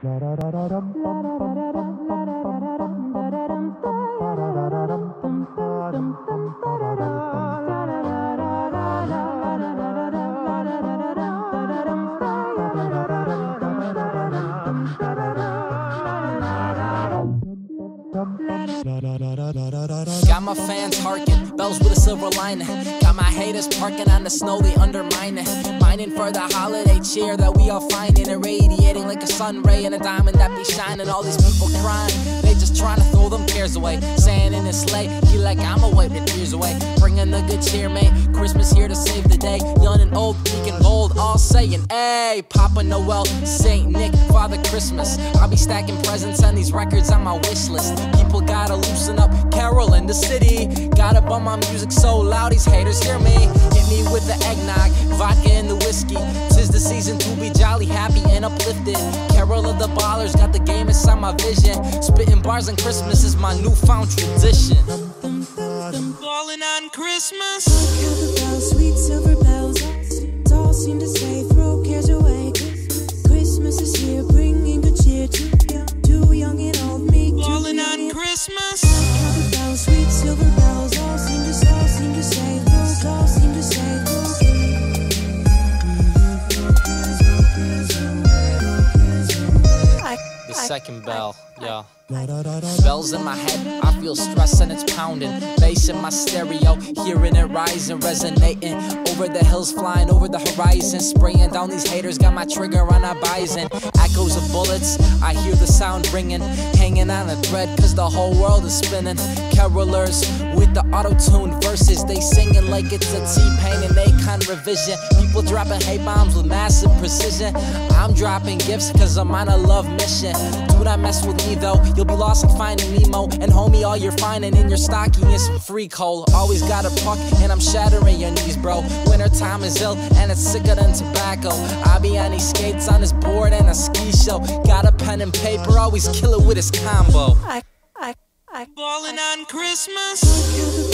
Got my fans harking, bells with a silver lining. Got my haters parking on the snow, they undermining. Mining for the holiday cheer that we all finding. Irradiating like a sun ray and a diamond that be shining. All these people crying, they just trying to throw them cares away. Saying in his sleigh, he like I'ma wipe the tears away. Bringing the good cheer, mate, Christmas here to save the day. Young and old, peak and old, all saying, hey, Papa Noel, Saint Nick, Father Christmas. I'll be stacking presents on these records on my wish list. People gotta loosen up, Carol in the city. Gotta bump my music so loud, these haters hear me. Hit me with the eggnog, vodka and the whiskey. Tis the season to be jolly, happy, and uplifted. Carol of the Ballers, got the game inside my vision. Spitting bars on Christmas is my newfound tradition. Falling on Christmas. Look at the bells, sweet silver bells. It all seemed to say, throw cares away. Christmas is here, bringing good cheer to young and old me. Falling on Christmas. Sweet silver bells all seem to say, those all seem to say, those. The second bell, yeah. Bells in my head, I feel stress and it's pounding. Bass in my stereo, hearing it rising, resonating. Over the hills, flying over the horizon. Spraying down these haters, got my trigger on our bison. Echoes of bullets, I hear the sound ringing. Hanging on a thread, cause the whole world is spinning. Carolers with the auto-tuned verses, they singing like it's a T-Pain and Akon revision. People dropping hate bombs with massive precision. I'm dropping gifts cause I'm on a love mission. Do not mess with me though, you'll be lost in finding Nemo. And homie, all you're finding in your stocking is some free coal. Always got a puck, and I'm shattering your knees, bro. Winter time is ill, and it's sicker than tobacco. I be on these skates, on this board, and a ski show. Got a pen and paper, always kill it with his combo. Ballin' on Christmas.